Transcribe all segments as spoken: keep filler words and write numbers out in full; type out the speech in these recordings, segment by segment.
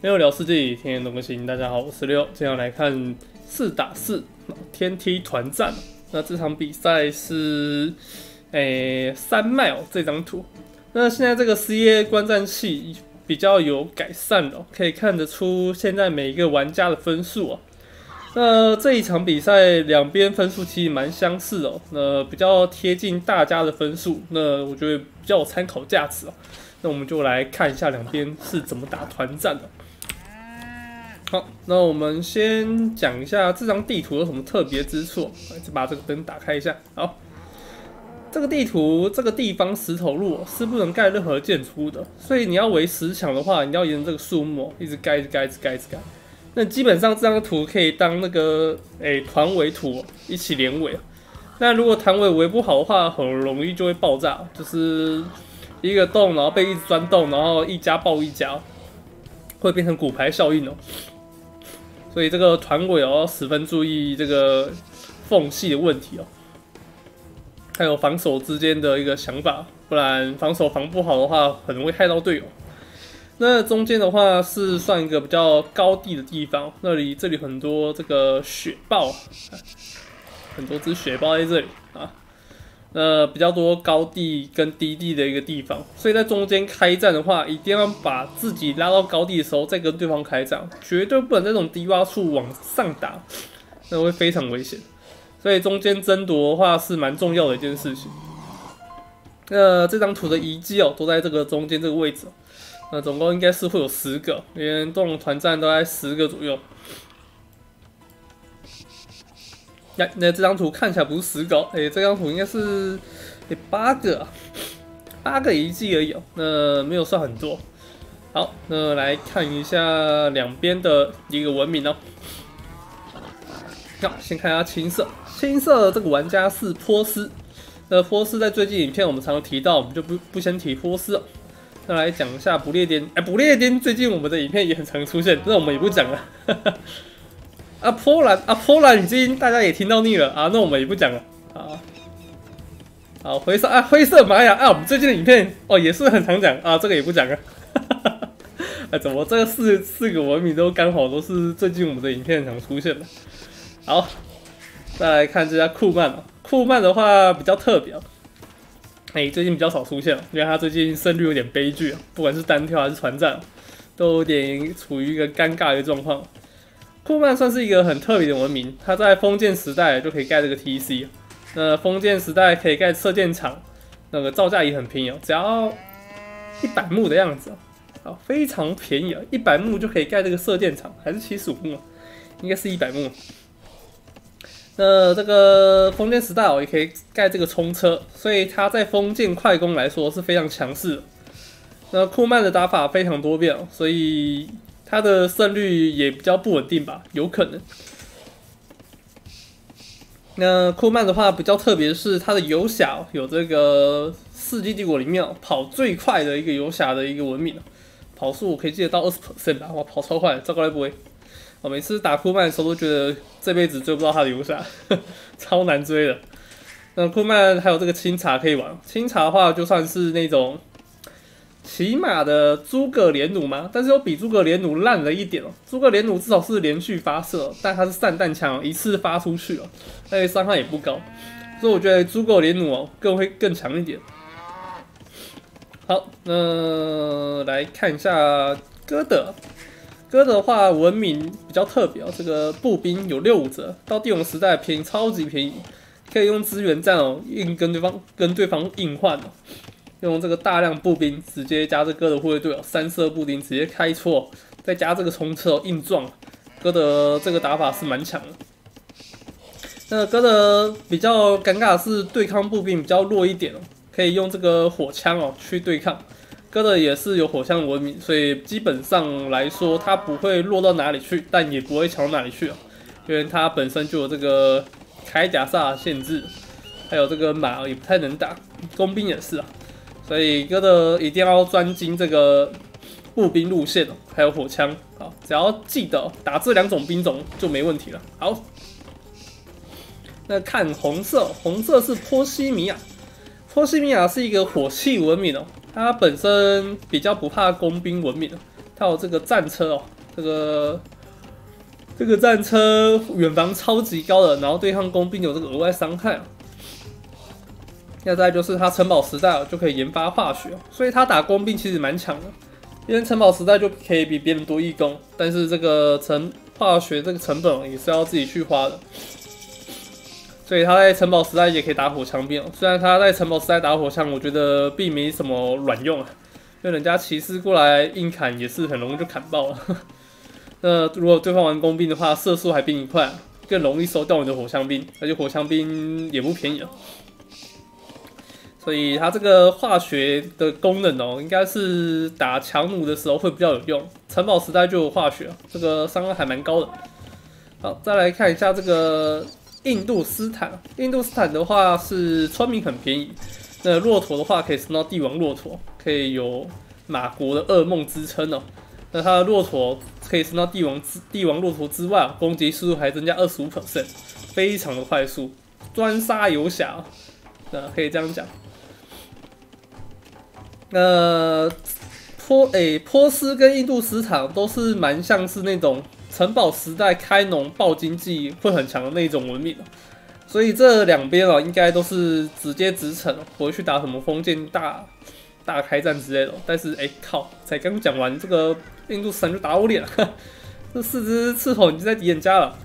没有聊世纪，天天懂个行。大家好，我是六。这样来看四打四天梯团战。那这场比赛是诶、欸、三脉哦、喔、这张图。那现在这个 C A 观战器比较有改善了、喔，可以看得出现在每一个玩家的分数啊、喔。那这一场比赛两边分数其实蛮相似哦、喔，那比较贴近大家的分数，那我觉得比较有参考价值哦、喔。 那我们就来看一下两边是怎么打团战的。好，那我们先讲一下这张地图有什么特别之处。来，把这个灯打开一下。好，这个地图这个地方石头路是不能盖任何建筑物的，所以你要围石墙的话，你要沿着这个树木一直盖、一直盖、一直盖、一直盖。那基本上这张图可以当那个诶团围图，一起连围。那如果团围围不好的话，很容易就会爆炸，就是。 一个洞，然后被一直钻洞，然后一家爆一家，会变成骨牌效应哦。所以这个团委哦，十分注意这个缝隙的问题哦，还有防守之间的一个想法，不然防守防不好的话，很容易害到队友。那中间的话是算一个比较高地的地方，那里这里很多这个雪豹，很多只雪豹在这里啊。 呃，比较多高地跟低地的一个地方，所以在中间开战的话，一定要把自己拉到高地的时候再跟对方开战，绝对不能在这种低洼处往上打，那会非常危险。所以中间争夺的话是蛮重要的一件事情。那这张图的遗迹哦，都在这个中间这个位置，那总共应该是会有十个，连这种团战都在十个左右。 那这张图看起来不是十个，哎、欸，这张图应该是哎、欸、八个、啊，八个遗迹而已哦、喔，那没有算很多。好，那来看一下两边的一个文明哦、喔。好，先看一下青色，青色这个玩家是波斯，那波斯在最近影片我们常常提到，我们就不不先提波斯、喔。那来讲一下不列颠，哎、欸，不列颠最近我们的影片也很常出现，那我们也不讲了。呵呵 啊，波兰啊，波兰已经大家也听到腻了啊，那我们也不讲了啊。好，灰色啊，灰色玛雅啊，我们最近的影片哦也是很常讲啊，这个也不讲了。啊，怎么这四四个文明都刚好都是最近我们的影片常出现的？好，再来看这家库曼啊，库曼的话比较特别，哎、欸，最近比较少出现了，因为他最近胜率有点悲剧，不管是单挑还是团战，都有点处于一个尴尬的状况。 库曼算是一个很特别的文明，它在封建时代就可以盖这个 T C， 那封建时代可以盖射箭场，那个造价也很便宜哦，只要一百木的样子哦，啊，非常便宜啊，一百木就可以盖这个射箭场，还是七十五木，应该是一百木。那这个封建时代哦，也可以盖这个冲车，所以它在封建快攻来说是非常强势的。那库曼的打法非常多变哦，所以。 他的胜率也比较不稳定吧，有可能。那库曼的话比较特别是他的游侠有这个世纪帝国里面跑最快的一个游侠的一个文明，跑速我可以记得到 百分之二十 吧，哇，跑超快，糟糕来不会。我每次打库曼的时候都觉得这辈子追不到他的游侠，超难追的。那库曼还有这个清查可以玩，清查的话就算是那种。 骑马的诸葛连弩吗？但是又比诸葛连弩烂了一点哦、喔。诸葛连弩至少是连续发射，但它是散弹枪，一次发出去哦、喔，而且伤害也不高，所以我觉得诸葛连弩哦、喔、更会更强一点。好，那、呃、来看一下哥德。哥德的话文明比较特别哦、喔，这个步兵有六五折，到帝王时代便宜超级便宜，可以用资源战哦、喔、硬跟对方跟对方硬换哦、喔。 用这个大量步兵直接加这哥德护卫队哦，三色步兵直接开戳，再加这个冲车哦，硬撞。哥德这个打法是蛮强的。那哥德比较尴尬的是对抗步兵比较弱一点哦，可以用这个火枪哦去对抗。哥德也是有火枪文明，所以基本上来说它不会弱到哪里去，但也不会强到哪里去哦，因为它本身就有这个铠甲萨限制，还有这个马也不太能打，工兵也是啊。 所以哥德一定要专精这个步兵路线哦，还有火枪啊，只要记得打这两种兵种就没问题了。好，那看红色，红色是波西米亚，波西米亚是一个火器文明哦，它本身比较不怕工兵文明，它有这个战车哦，这个这个战车远防超级高的，然后对抗弓兵有这个额外伤害啊。那再就是它城堡时代哦，就可以研发化学，所以它打弓兵其实蛮强的，因为城堡时代就可以比别人多义工，但是这个城化学这个成本也是要自己去花的。 所以他在城堡时代也可以打火枪兵、喔，虽然他在城堡时代打火枪，我觉得并没什么卵用啊，因为人家骑士过来硬砍也是很容易就砍爆了。那如果对方玩弓兵的话，射速还比你快、啊，更容易收掉你的火枪兵，而且火枪兵也不便宜啊。所以他这个化学的功能哦、喔，应该是打强弩的时候会比较有用。城堡时代就有化学、啊，这个伤害还蛮高的。好，再来看一下这个。 印度斯坦，印度斯坦的话是村民很便宜，那骆驼的话可以升到帝王骆驼，可以有马国的噩梦之称哦。那它的骆驼可以升到帝王之帝王骆驼之外，攻击速度还增加 百分之二十五 非常的快速，专杀游侠、哦，那可以这样讲。那波诶、欸、波斯跟印度斯坦都是蛮像是那种。 城堡时代开农爆经济会很强的那一种文明、喔、所以这两边啊应该都是直接直城、喔，不会去打什么封建大大开战之类的、喔。但是哎、欸、靠，才刚讲完这个印度斯坦就打我脸了，这四只刺头已经在敌人家了。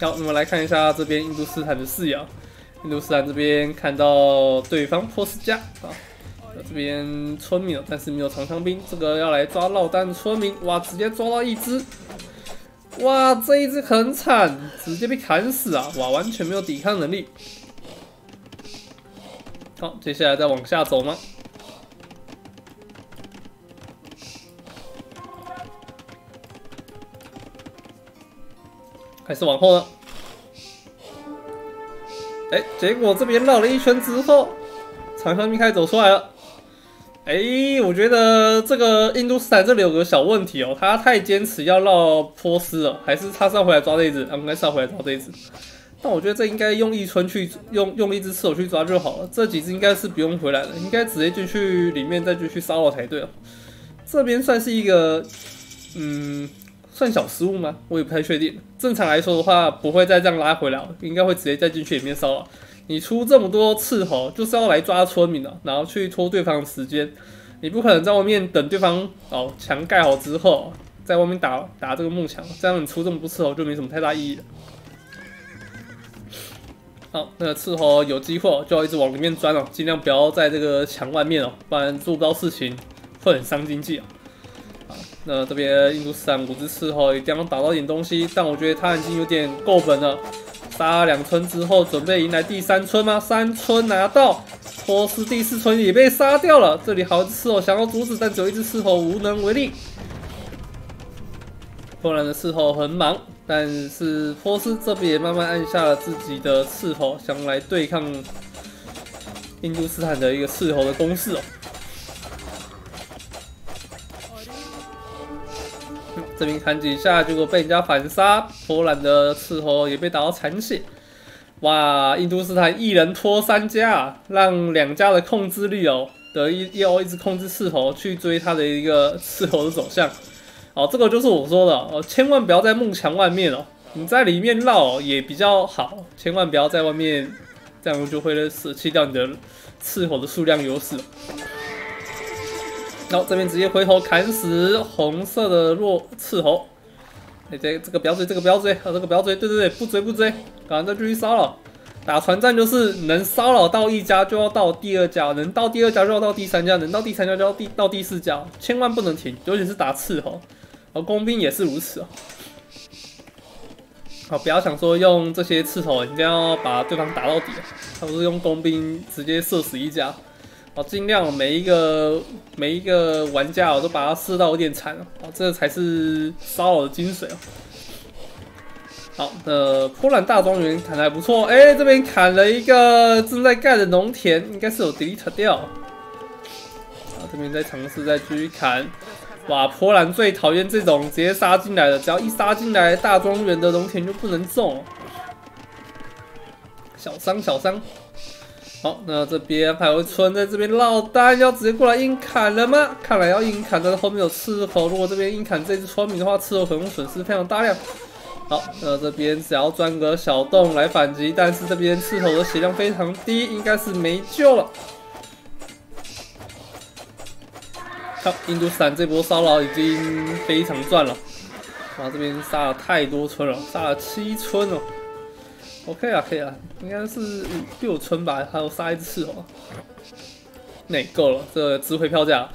好，我们来看一下这边印度斯坦的视野、喔，印度斯坦这边看到对方波斯家啊。 这边村民，但是没有长枪兵，这个要来抓落单的村民，哇，直接抓到一只，哇，这一只很惨，直接被砍死啊，哇，完全没有抵抗能力。好，接下来再往下走吗？还是往后呢？哎、欸，结果这边绕了一圈之后，长枪兵开始走出来了。 哎、欸，我觉得这个印度斯坦这里有个小问题哦，他太坚持要绕波斯了，还是他是要回来抓这一只？啊，应该是要回来抓这一只。但我觉得这应该用一村去用用一只刺手去抓就好了，这几只应该是不用回来的，应该直接进去里面再继续骚扰才对哦。这边算是一个，嗯，算小失误吗？我也不太确定。正常来说的话，不会再这样拉回来，应该会直接再进去里面骚扰。 你出这么多斥候，就是要来抓村民的，然后去拖对方的时间。你不可能在外面等对方哦墙盖好之后，在外面打打这个木墙，这样你出这么多斥候就没什么太大意义了。好，那个斥候有机会就要一直往里面钻哦，尽量不要在这个墙外面哦，不然做不到事情会很伤经济啊。好，那这边印度斯坦五只斥候一定要打到点东西，但我觉得他已经有点够本了。 杀两村之后，准备迎来第三村吗？三村拿到，波斯第四村也被杀掉了。这里好一只刺头想要阻止，但只有一只刺头无能为力。波兰的刺头很忙，但是波斯这边也慢慢按下了自己的刺头，想来对抗印度斯坦的一个刺头的攻势哦。这边砍几下，结果被人家反杀。波兰的斥候也被打到残血。哇，印度斯坦一人拖三家，让两家的控制力哦，得一要一直控制斥候去追他的一个斥候的走向。哦，这个就是我说的哦，千万不要在幕墙外面哦，你在里面绕也比较好，千万不要在外面，这样就会舍弃掉你的斥候的数量优势。 然后这边直接回头砍死红色的弱刺猴，哎，这这个不要追，这个不要追，啊，这个不要追，对对对，不追不追，赶快再继续骚扰。打船战就是能骚扰到一家就要到第二家，能到第二家就要到第三家，能到第三家就要第到第四家，千万不能停，尤其是打刺猴，而弓兵也是如此啊。好，不要想说用这些刺猴，你一定要把对方打到底，他不是用弓兵直接射死一家。 哦，尽量每一个每一个玩家哦，都把它射到有点惨哦，这才是骚扰的精髓哦。好，呃，波兰大庄园砍得还不错，哎、欸，这边砍了一个正在盖的农田，应该是有 delete 掉。啊，这边再尝试再继续砍，哇，波兰最讨厌这种直接杀进来的，只要一杀进来，大庄园的农田就不能种、哦，小伤小伤。好，那这边还有村在这边落单，要直接过来硬砍了吗？看来要硬砍，但是后面有斥候，如果这边硬砍这只村民的话，斥候可能损失非常大量。好，那这边只要钻个小洞来反击，但是这边斥候的血量非常低，应该是没救了。好，印度伞这波骚扰已经非常赚了，哇，这边杀了太多村了，杀了七村哦。 OK 啊，可以啊，应该是六村吧，还有杀一只刺哦。那够了，这个值回票价。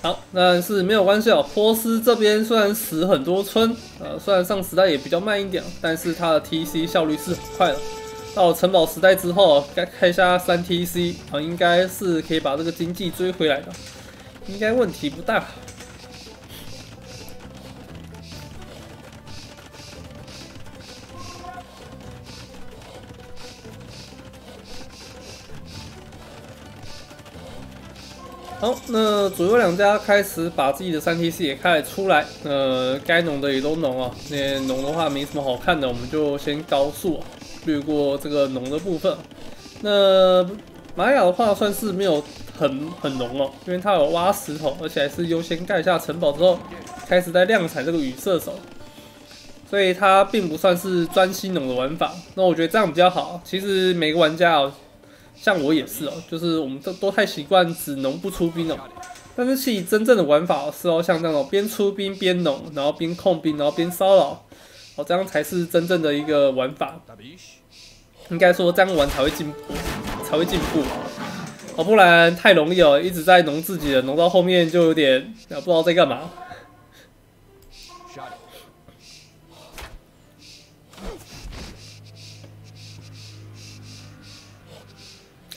好，但是没有关系哦。波斯这边虽然死很多村，呃，虽然上时代也比较慢一点，但是它的 T C 效率是很快的。到了城堡时代之后，该开一下三 T C 啊，应该是可以把这个经济追回来的，应该问题不大。 好，那左右两家开始把自己的三 T C 也开了出来，呃，该农的也都农啊，那农的话没什么好看的，我们就先高速、啊、略过这个农的部分。那玛雅的话算是没有很很农哦，因为它有挖石头，而且还是优先盖下城堡之后，开始在量产这个羽射手，所以它并不算是专心农的玩法。那我觉得这样比较好。其实每个玩家哦。 像我也是哦，就是我们都都太习惯只农不出兵哦，但是其实真正的玩法哦是哦，像这种边出兵边农，然后边控兵，然后边骚扰，哦这样才是真正的一个玩法。应该说这样玩才会进步，才会进步哦，不然太容易哦，一直在农自己的，农到后面就有点不知道在干嘛。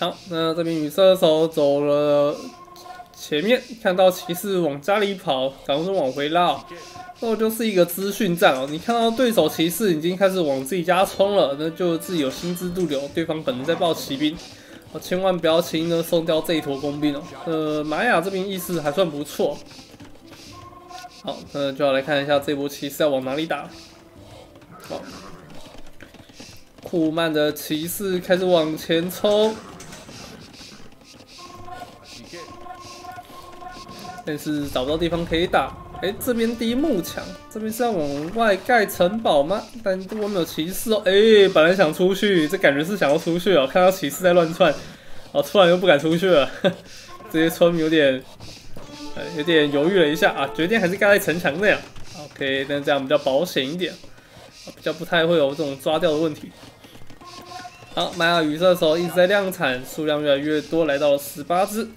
好，那这边羽射手走了前面，看到骑士往家里跑，赶快往回拉、哦。那就是一个资讯战哦，你看到对手骑士已经开始往自己家冲了，那就自己有心知肚流，对方可能在报骑兵，哦，千万不要轻易的送掉这一坨工兵哦。呃，玛雅这边意识还算不错。好，那就要来看一下这波骑士要往哪里打。好，库曼的骑士开始往前冲。 但是找不到地方可以打，哎、欸，这边第一幕墙，这边是要往外盖城堡吗？但这边没有骑士哦，哎、欸，本来想出去，这感觉是想要出去哦，看到骑士在乱窜，哦，突然又不敢出去了，这些村民有点，呃、欸，有点犹豫了一下啊，决定还是盖在城墙那样 ，OK， 但这样比较保险一点，比较不太会有这种抓掉的问题。好，玛雅羽射手一直在量产，数量越来越多，来到了十八只。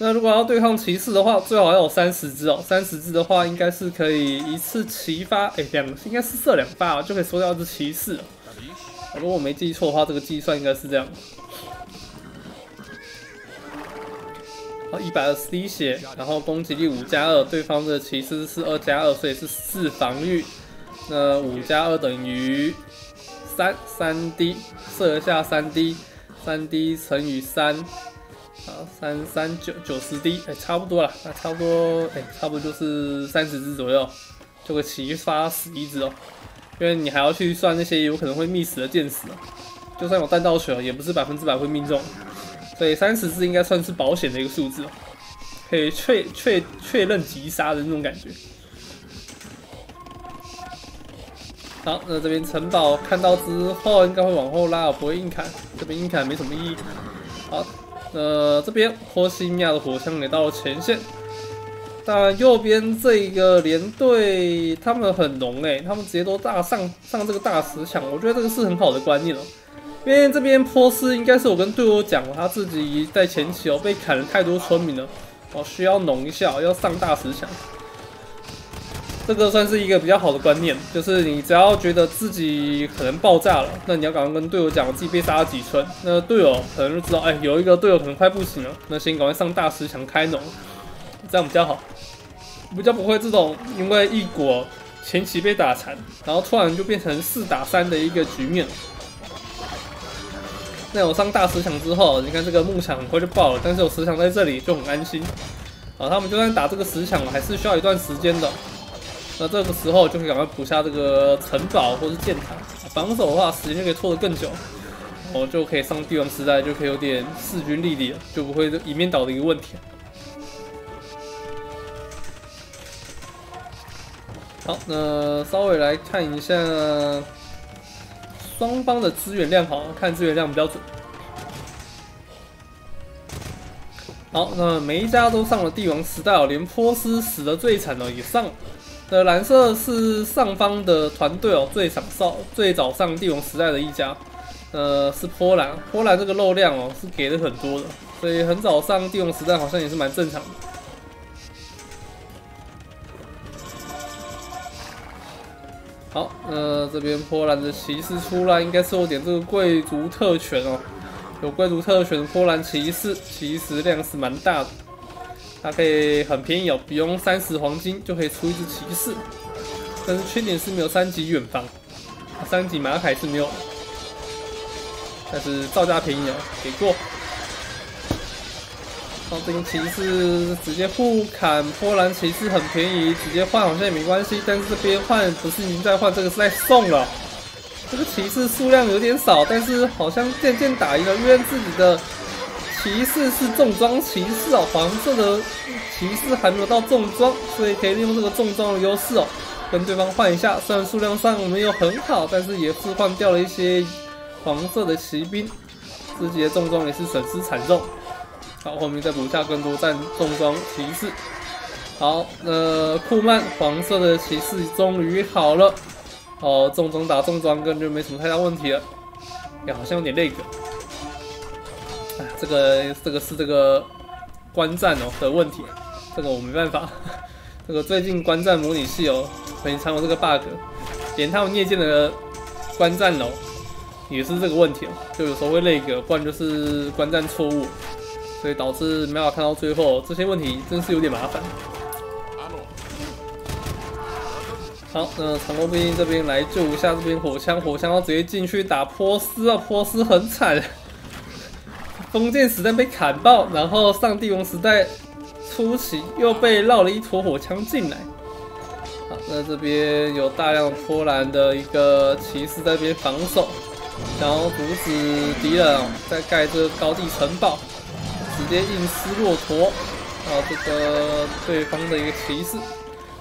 那如果要对抗骑士的话，最好要有三十只哦。三十只的话，应该是可以一次齐发，哎、欸，两应该是射两发、啊、就可以收掉一只骑士了。如果我没记错的话，这个计算应该是这样。好， 一百二十滴血，然后攻击力五加二，对方的骑士是二加二，所以是四防御。那五加二等于三， 三 D 射一下三 D， 三 D 乘以三。 好，三三九九十滴，哎，差不多了，那差不多，哎，差不多就是三十只左右，就会齐发死一只哦。因为你还要去算那些有可能会密死的箭矢哦，就算有弹道血，也不是百分之百会命中，所以三十只应该算是保险的一个数字哦，可以确确确认击杀的那种感觉。好，那这边城堡看到之后应该会往后拉，不会硬砍，这边硬砍没什么意义。好。 呃，这边波西米亚的火枪也到了前线，但右边这个连队他们很浓哎、欸，他们直接都大上上这个大石墙，我觉得这个是很好的观念哦、喔，因为这边波斯应该是我跟队友讲，他自己在前期哦、喔、被砍了太多村民了，哦、喔、需要浓一下、喔，要上大石墙，这个算是一个比较好的观念，就是你只要觉得自己可能爆炸了，那你要赶快跟队友讲自己被杀了几村，那队友可能就知道，哎、欸，有一个队友可能快不行了，那先赶快上大石墙开农，这样比较好，比较不会这种因为一国前期被打残，然后突然就变成四打三的一个局面了。那我上大石墙之后，你看这个木墙很快就爆了，但是有石墙在这里就很安心，啊，他们就算打这个石墙，还是需要一段时间的。 那这个时候就可以赶快补下这个城堡或是箭塔，防守的话时间就可以拖得更久。我就可以上帝王时代，就可以有点势均力敌，就不会一面倒的一个问题。好，那稍微来看一下双方的资源量，好，看资源量比较准。好，那每一家都上了帝王时代哦，连波斯死的最惨的也上了。 那蓝色是上方的团队哦，最早上最早上帝王时代的一家，呃，是波兰。波兰这个肉量哦是给的很多的，所以很早上帝王时代好像也是蛮正常的。好，呃，这边波兰的骑士出来，应该是有点这个贵族特权哦，有贵族特权，波兰骑士其实量是蛮大的。 它可以很便宜哦，不用三十黄金就可以出一只骑士，但是缺点是没有三级远防，三级马凯是没有，但是造价便宜哦，给过。哦，这个骑士直接互砍，波兰骑士很便宜，直接换好像也没关系，但是这边换不是您在换，这个是在送了。这个骑士数量有点少，但是好像渐渐打赢了，因为自己的。 骑士是重装骑士哦，黄色的骑士还没有到重装，所以可以利用这个重装的优势哦，跟对方换一下。虽然数量上没有很好，但是也是换掉了一些黄色的骑兵，自己的重装也是损失惨重。好，后面再补下更多战重装骑士。好，呃，库曼黄色的骑士终于好了，哦，重装打重装根本就没什么太大问题了。哎，好像有点那个。 这个这个是这个观战哦的问题，这个我没办法。这个最近观战模拟器哦，很常有这个 bug， 连他们夜间的观战哦也是这个问题哦，就有时候会那个，不然就是观战错误，所以导致没法看到最后，这些问题真是有点麻烦。好，那长弓兵这边来救一下这边火枪，火枪要直接进去打波斯啊，波斯很惨。 封建时代被砍爆，然后上帝王时代初期又被绕了一坨火枪进来。好，那这边有大量波兰的一个骑士在这边防守，然后阻止敌人哦，在盖这个高地城堡，直接硬撕骆驼。然后这个对方的一个骑士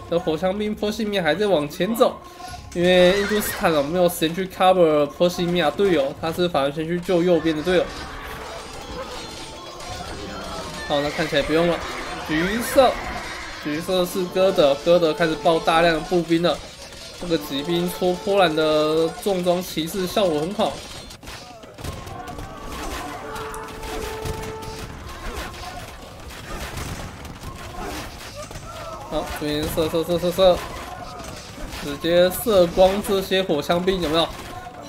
的火枪兵波西米亚还在往前走，因为印度斯坦哦没有时间去 cover 波西米亚队友，他是反而先去救右边的队友。 好，那看起来不用了。橘色，橘色是哥德，哥德开始爆大量的步兵了。这个骑兵戳波兰的重装骑士效果很好。好，这边射射射射射，直接射光这些火枪兵，有没有？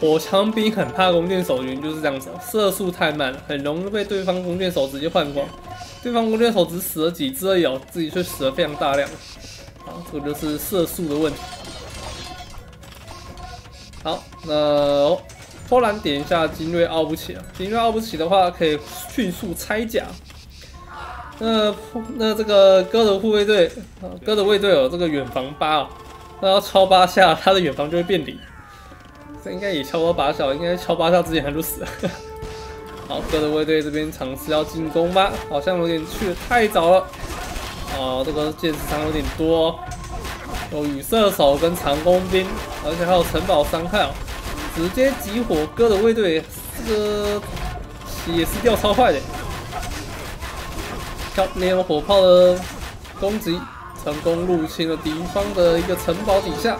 火枪兵很怕弓箭手，原因就是这样子，射速太慢了，很容易被对方弓箭手直接换光。 对方弓箭手只死了几只而已哦，自己却死了非常大量。好，这个就是射速的问题。好，那、哦、波兰点一下精锐奥布奇啊，精锐奥布奇的话可以迅速拆甲。那那这个哥德护卫队，哥德卫队有、哦、这个远防八啊、哦，那要敲八下，他的远防就会变零。这应该也敲到八下，应该敲八下之前他就死了。好，哥德卫队这边尝试要进攻吧，好像有点去的太早了。哦，这个箭士伤有点多、哦，有雨射手跟长弓兵，而且还有城堡伤害哦，直接集火哥德卫队，这个也是掉超快的。靠，利用火炮的攻击，成功入侵了敌方的一个城堡底下，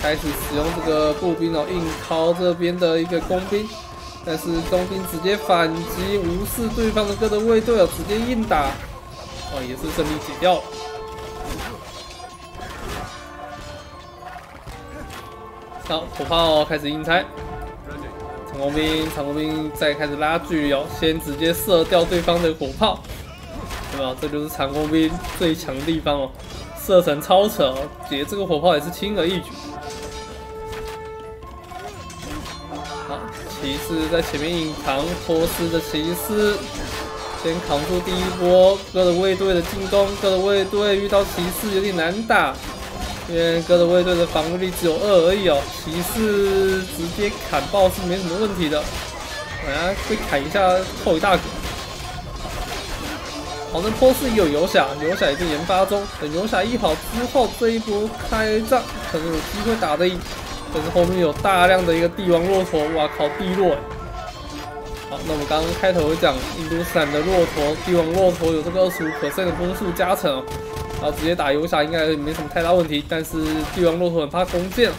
开始使用这个步兵哦，硬掏这边的一个弓兵。 但是弓兵直接反击，无视对方的哥德卫队哦，直接硬打，哦，也是顺利解掉了。好，火炮开始硬拆，长弓兵，长弓兵再开始拉距离哦，先直接射掉对方的火炮，对吧？这就是长弓兵最强的地方哦，射程超扯哦，解这个火炮也是轻而易举。 骑士在前面硬扛，波斯的骑士先扛住第一波哥德卫队的进攻。哥德卫队遇到骑士有点难打，因为哥德卫队的防御力只有二而已哦。骑士直接砍爆是没什么问题的。等下被砍一下后一大格。好，那波斯也有游侠，游侠也在研发中。等游侠一好之后，这一波开战可能有机会打得赢。但是后面有大量的一个帝王骆驼，哇靠，地弱哎！好，那我们刚刚开头讲印度斯坦的骆驼，帝王骆驼有这个 百分之二十五 的攻速加成哦，然后直接打游侠应该没什么太大问题。但是帝王骆驼很怕弓箭。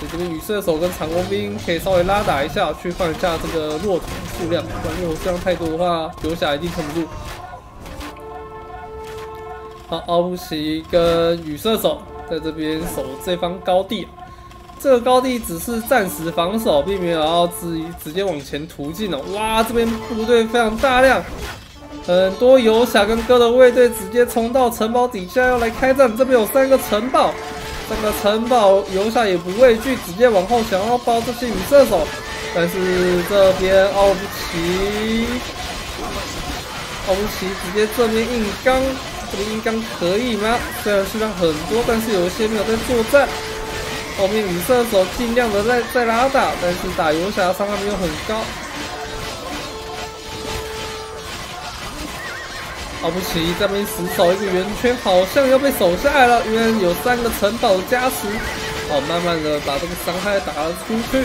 所以这边羽射手跟长弓兵可以稍微拉打一下，去放一下这个骆驼数量，不然骆驼数量太多的话，游侠一定撑不住。好，奥布奇跟羽射手在这边守这方高地，这个高地只是暂时防守，并没有要直直接往前突进哦。哇，这边部队非常大量，很多游侠跟哥德卫队直接冲到城堡底下要来开战，这边有三个城堡。 这个城堡游侠也不畏惧，直接往后想要包这些羽射手，但是这边奥布奇，奥布奇直接正面硬刚，这个硬刚可以吗？虽然数量很多，但是有一些没有在作战。后面羽射手尽量的在在拉打，但是打游侠伤害没有很高。奥布奇这边死守一个圆圈，好像要被守下来了，因为有三个城堡的加持。好，慢慢的把这个伤害打了出去。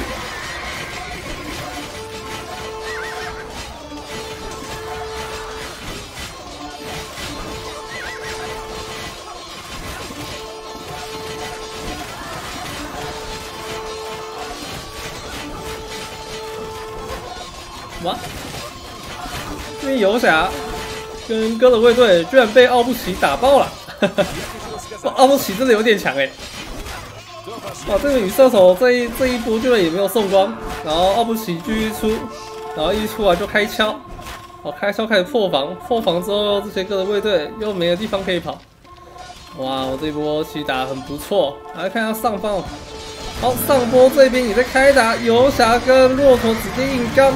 哇！这边游侠。 跟哥德卫队居然被奥布奇打爆了，奥布奇真的有点强哎！哇，这个羽射手这一这一波居然也没有送光，然后奥布奇继续出，然后一出来就开敲，好开敲开始破防，破防之后这些哥德卫队又没有地方可以跑。哇，我这波其实打得很不错，来看一下上方，好上波这边也在开打，游侠跟骆驼直接硬刚。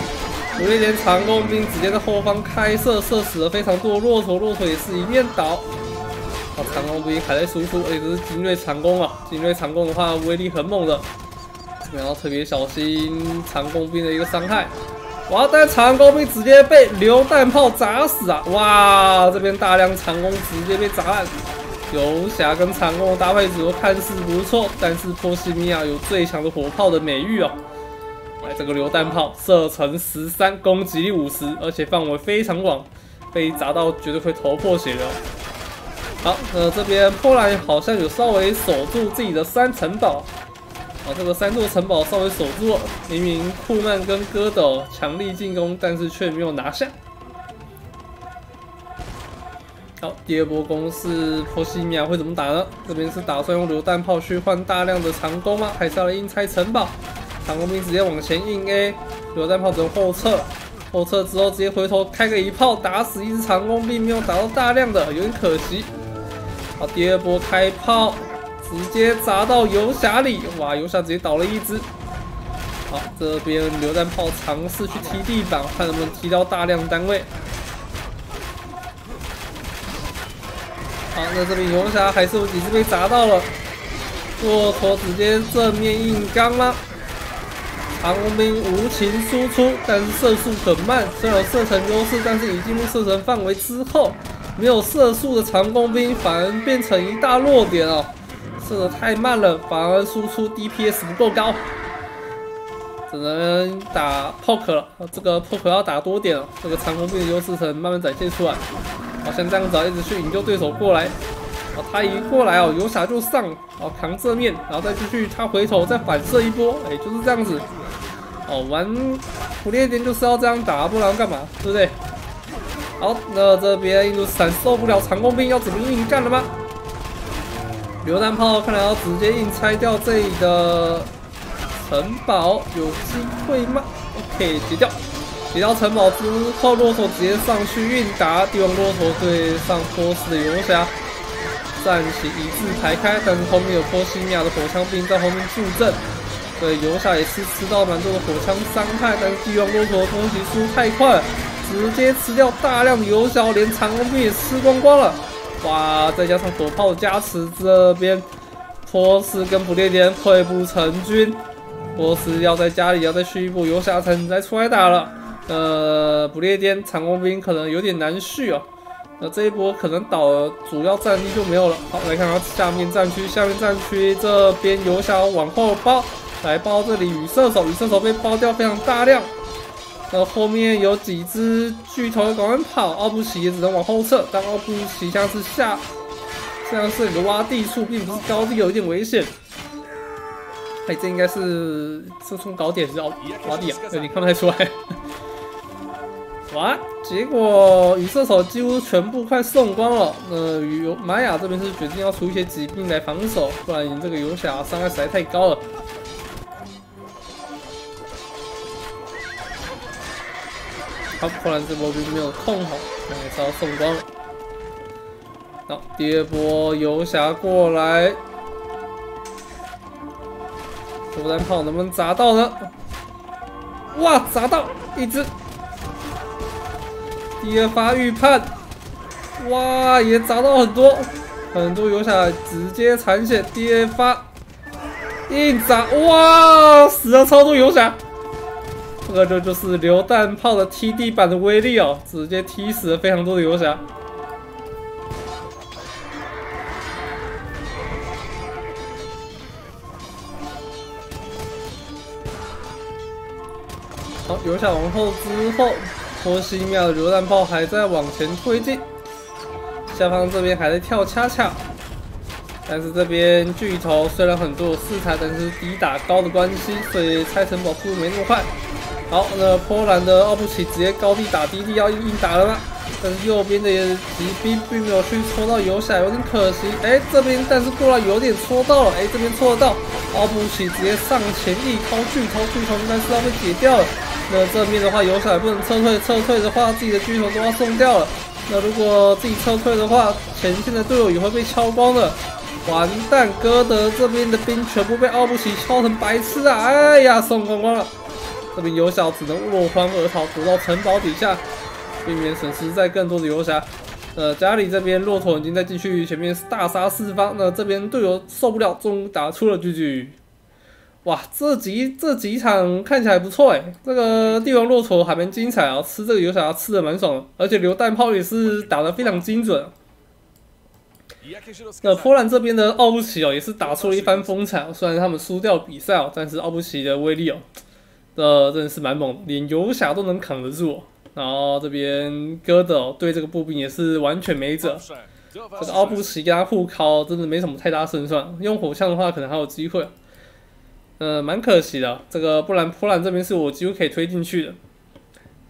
有一连长弓兵直接在后方开射，射死了非常多骆驼，骆驼也是一面倒。啊，长弓兵还在输出，而且这是精锐长弓啊，精锐长弓的话威力很猛的，你要特别小心长弓兵的一个伤害。哇，但长弓兵直接被榴弹炮砸死啊！哇，这边大量长弓直接被砸烂。游侠跟长弓的搭配组合看似不错，但是波西米亚有最强的火炮的美誉哦。 来，这个榴弹炮射程十三，攻击力五十，而且范围非常广，被砸到绝对会头破血流。好，那这边波兰好像有稍微守住自己的三城堡，啊，这个三座城堡稍微守住了。明明库曼跟哥德强力进攻，但是却没有拿下。好，第二波攻势，波西米亚会怎么打呢？这边是打算用榴弹炮去换大量的长弓吗？还是要来硬拆城堡？ 长弓兵直接往前硬 A， 榴弹炮从后撤，后撤之后直接回头开个一炮打死一只长弓兵，没有打到大量的，有点可惜。好，第二波开炮，直接砸到游侠里，哇，游侠直接倒了一只。好，这边榴弹炮尝试去踢地板，看能不能踢到大量单位。好，那这边游侠还是有几只被砸到了，骆驼直接正面硬刚啦。 长弓兵无情输出，但是射速很慢。虽然有射程优势，但是已进入射程范围之后，没有射速的长弓兵反而变成一大弱点哦。射得太慢了，反而输出 D P S 不够高，只能打 poke 了。这个 poke 要打多点哦，这个长弓兵的优势才能慢慢展现出来。好，像这样子啊，一直去引诱对手过来。好，他一过来哦，游侠就上，好扛正面，然后再继续他回头再反射一波，哎，就是这样子。 哦，玩不列颠就是要这样打，不然要干嘛？对不对？好，那这边印度斯坦受不了长弓兵，要怎么硬干了吗？榴弹炮看来要直接硬拆掉这里的城堡，有机会吗 ？OK， 截掉，截掉城堡之后，骆驼直接上去硬打，帝王骆驼对上波斯的游侠，战旗一字排开，但是后面有波西米亚的火枪兵在后面助阵。 对，游侠也是吃到蛮多的火枪伤害，但是帝王骆驼的攻击速度太快了，直接吃掉大量的游侠，连长弓兵也吃光光了。哇，再加上火炮加持，这边波斯跟不列颠溃不成军。波斯要在家里要再续一波游侠才能再出来打了。呃，不列颠长弓兵可能有点难续哦。那这一波可能倒了，主要战力就没有了。好，来看看下面战区，下面战区这边游侠往后包，来包这里羽射手，羽射手被包掉非常大量。呃，后面有几只巨头赶快跑，奥布奇也只能往后撤，但奥布奇像是下，像是你的洼地处，并不是高地，有一点危险。 哎，这应该是这从搞点是奥瓦迪啊，对，你看不太出来。哇，结果羽射手几乎全部快送光了。呃，游玛雅这边是决定要出一些疾病来防守，不然你这个游侠伤害实在太高了。好，不然这波兵没有控好，那也是要送光了。好，第二波游侠过来。 榴弹炮能不能砸到呢？哇，砸到一只！第二发预判，哇，也砸到很多，很多游侠直接残血。第二发硬砸，哇，死了超多游侠。这个就就是榴弹炮的踢地板的威力哦，直接踢死了非常多的游侠。 好，游侠往后之后，波西米亚的榴弹炮还在往前推进，下方这边还在跳恰恰，但是这边巨头虽然很多有四台，但是低打高的关系，所以拆城堡速度没那么快。好，那波兰的奥布奇直接高地打低地要硬打了吗？但是右边的骑兵并没有去戳到游侠，有点可惜。哎、欸，这边但是过来有点戳到了，哎、欸，这边戳得到，奥布奇直接上前一掏巨头，巨头应该是要被解掉了。 那这边的话，游侠也不能撤退，撤退的话，自己的巨头都要送掉了。那如果自己撤退的话，前线的队友也会被敲光的。完蛋，哥德这边的兵全部被奥布奇敲成白痴啊！哎呀，送光光了。这边游侠只能落荒而逃，躲到城堡底下，避免损失再更多的游侠。呃，家里这边骆驼已经在继续前面大杀四方，那这边队友受不了，终于打出了G G。 哇，这几这几场看起来不错哎，这个帝王骆驼还蛮精彩啊，吃这个游侠吃的蛮爽的，而且榴弹炮也是打得非常精准。那波兰这边的奥布奇哦，也是打出了一番风采，虽然他们输掉比赛哦，但是奥布奇的威力哦，呃，真的是蛮猛，连游侠都能扛得住哦。然后这边哥德哦，对这个步兵也是完全没辙。 这个奥布奇跟他互靠，真的没什么太大胜算，用火枪的话可能还有机会。 呃，蛮可惜的，这个不然波兰这边是我几乎可以推进去的，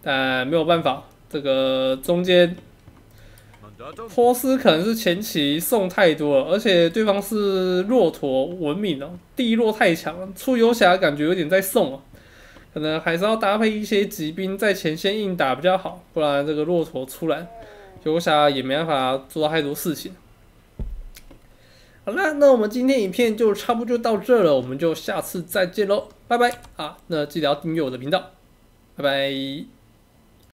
但没有办法，这个中间波斯可能是前期送太多了，而且对方是骆驼文明哦，地弱太强了，出游侠感觉有点在送哦，可能还是要搭配一些骑兵在前线硬打比较好，不然这个骆驼出来，游侠也没办法做太多事情。 好啦，那我们今天影片就差不多就到这了，我们就下次再见喽，拜拜啊！那记得要订阅我的频道，拜拜。